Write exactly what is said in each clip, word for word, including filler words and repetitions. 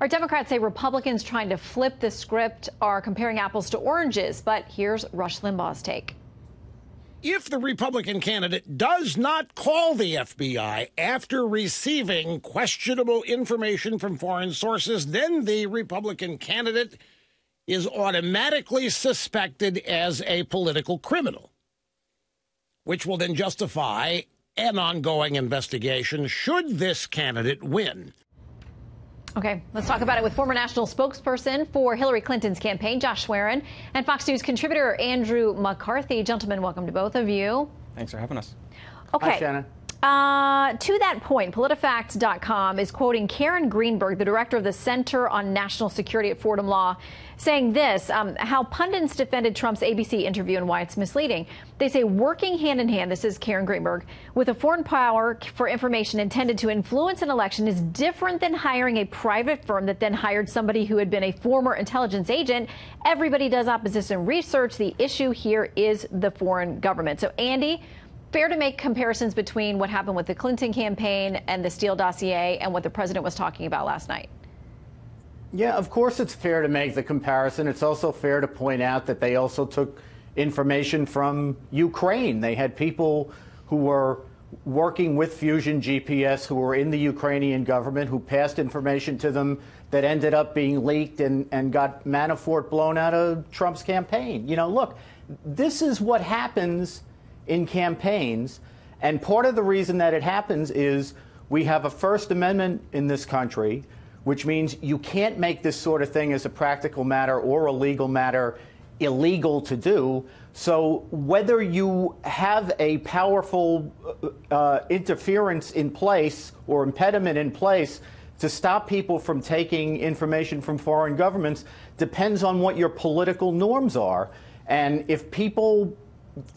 Our Democrats say Republicans trying to flip the script are comparing apples to oranges, but here's Rush Limbaugh's take. If the Republican candidate does not call the F B I after receiving questionable information from foreign sources, then the Republican candidate is automatically suspected as a political criminal, which will then justify an ongoing investigation should this candidate win. Okay, let's talk about it with former national spokesperson for Hillary Clinton's campaign, Josh Schwerin, and Fox News contributor Andrew McCarthy. Gentlemen, welcome to both of you. Thanks for having us. Okay. Hi, Shannon. Uh, to that point, PolitiFact dot com is quoting Karen Greenberg, the director of the Center on National Security at Fordham Law, saying this, um, how pundits defended Trump's A B C interview and why it's misleading. They say working hand in hand, this is Karen Greenberg, with a foreign power for information intended to influence an election is different than hiring a private firm that then hired somebody who had been a former intelligence agent. Everybody does opposition research. The issue here is the foreign government. So, Andy, fair to make comparisons between what happened with the Clinton campaign and the Steele dossier and what the president was talking about last night? Yeah, of course it's fair to make the comparison. It's also fair to point out that they also took information from Ukraine. They had people who were working with Fusion G P S who were in the Ukrainian government who passed information to them that ended up being leaked and, and got Manafort blown out of Trump's campaign. You know, look, this is what happens in campaigns, and part of the reason that it happens is we have a First Amendment in this country, which means you can't make this sort of thing as a practical matter or a legal matter illegal to do. So whether you have a powerful uh, interference in place or impediment in place to stop people from taking information from foreign governments depends on what your political norms are. And if people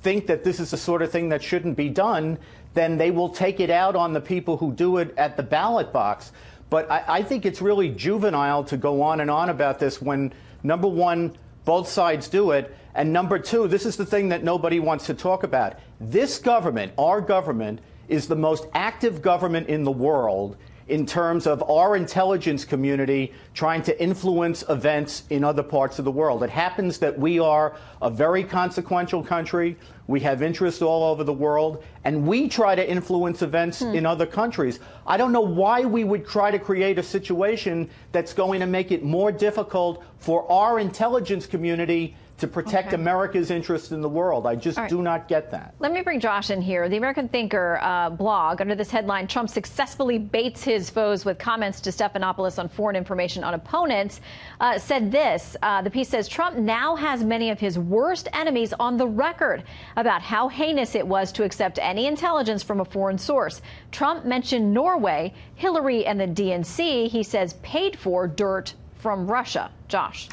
think that this is the sort of thing that shouldn't be done, then they will take it out on the people who do it at the ballot box. But I, I think it's really juvenile to go on and on about this when, number one, both sides do it, and number two, this is the thing that nobody wants to talk about. This government, our government, is the most active government in the world in terms of our intelligence community trying to influence events in other parts of the world. It happens that we are a very consequential country. We have interests all over the world, and we try to influence events hmm. in other countries. I don't know why we would try to create a situation that's going to make it more difficult for our intelligence community to protect okay. America's interest in the world. I just right. do not get that. Let me bring Josh in here. The American Thinker uh, blog, under this headline, Trump successfully baits his foes with comments to Stephanopoulos on foreign information on opponents, uh, said this. Uh, the piece says, Trump now has many of his worst enemies on the record about how heinous it was to accept any intelligence from a foreign source. Trump mentioned Norway, Hillary, and the D N C, he says, paid for dirt from Russia. Josh.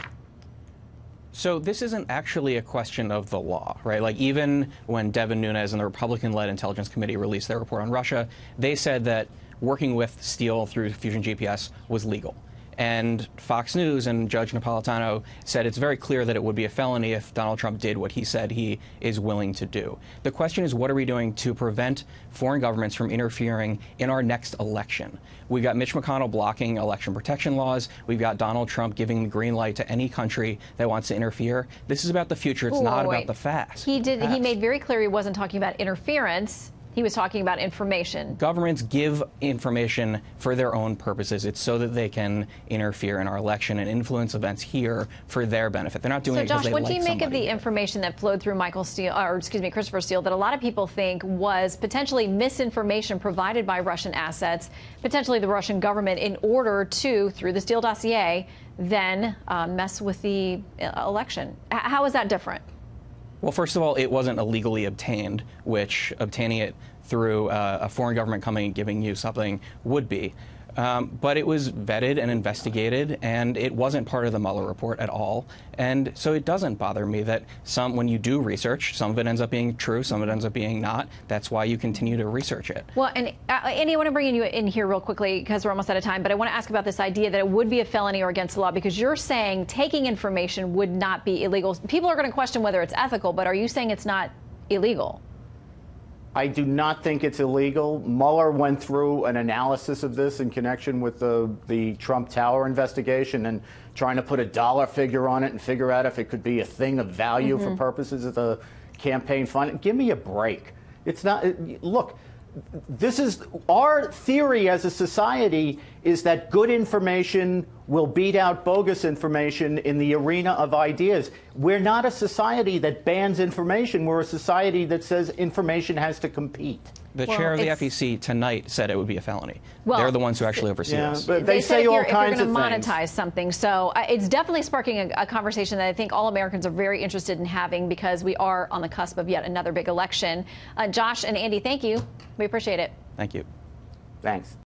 So this isn't actually a question of the law, right? Like, even when Devin Nunes and the Republican-led Intelligence Committee released their report on Russia, they said that working with Steele through Fusion G P S was legal. And Fox News and Judge Napolitano said it's very clear that it would be a felony if Donald Trump did what he said he is willing to do. The question is, what are we doing to prevent foreign governments from interfering in our next election? We've got Mitch McConnell blocking election protection laws. We've got Donald Trump giving the green light to any country that wants to interfere. This is about the future. It's Ooh, not wait. about the facts. He did. Past. He made very clear he wasn't talking about interference. He was talking about information. Governments give information for their own purposes. It's so that they can interfere in our election and influence events here for their benefit. They're not doing so, it because Josh, they like somebody. So, Josh, what do you make of the information that flowed through Michael Steele, or excuse me, Christopher Steele, that a lot of people think was potentially misinformation provided by Russian assets, potentially the Russian government, in order to, through the Steele dossier, then uh, mess with the election? How is that different? Well, first of all, it wasn't illegally obtained, which obtaining it through uh, a foreign government coming and giving you something would be. Um, but it was vetted and investigated, and it wasn't part of the Mueller report at all. And so it doesn't bother me that some, when you do research, some of it ends up being true, some of it ends up being not. That's why you continue to research it. Well, and uh, Andy, I want to bring you in here real quickly because we're almost out of time, but I want to ask about this idea that it would be a felony or against the law, because you're saying taking information would not be illegal. People are going to question whether it's ethical, but are you saying it's not illegal? I do not think it's illegal. Mueller went through an analysis of this in connection with the, the Trump Tower investigation and trying to put a dollar figure on it and figure out if it could be a thing of value mm-hmm. for purposes of the campaign fund. Give me a break. It's not, look, this is our theory as a society is that good information will beat out bogus information in the arena of ideas. We're not a society that bans information. We're a society that says information has to compete. The well, chair of the F E C tonight said it would be a felony. Well, they're the ones who actually oversee yeah, this. But they, they say all you're, kinds of things. If you're going to monetize something. So uh, it's definitely sparking a, a conversation that I think all Americans are very interested in having because we are on the cusp of yet another big election. Uh, Josh and Andy, thank you. We appreciate it. Thank you. Thanks.